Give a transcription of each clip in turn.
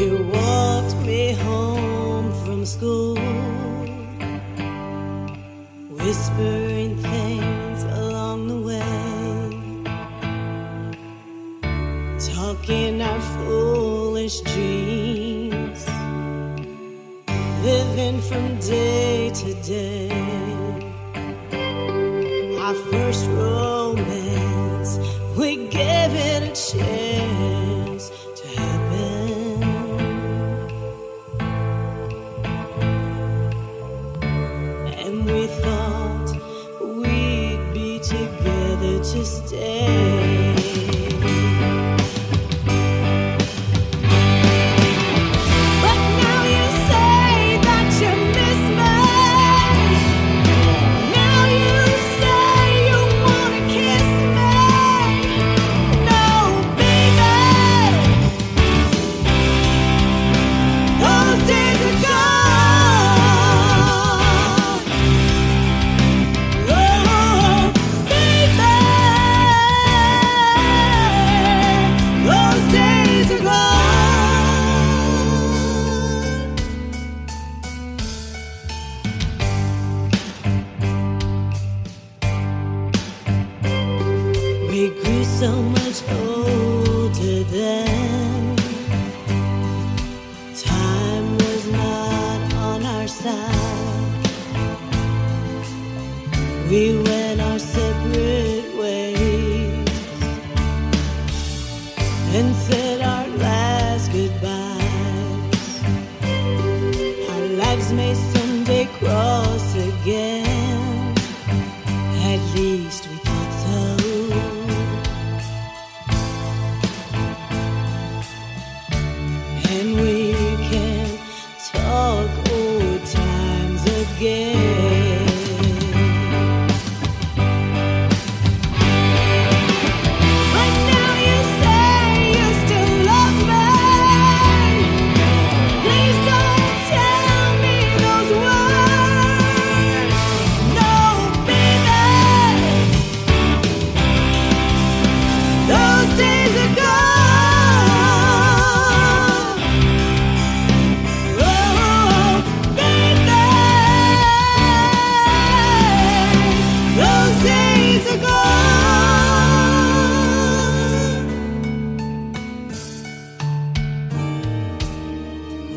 You walked me home from school, whispering things along the way, talking our foolish dreams, living from day to day. Our first romance, we gave it a chance to happen. And we thought we'd be together to stay. We grew so much older then. Time was not on our side. We went our separate ways and said our last goodbyes. Our lives may someday cross again. At least we thought so.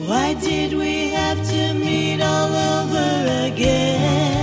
Why did we have to meet all over again?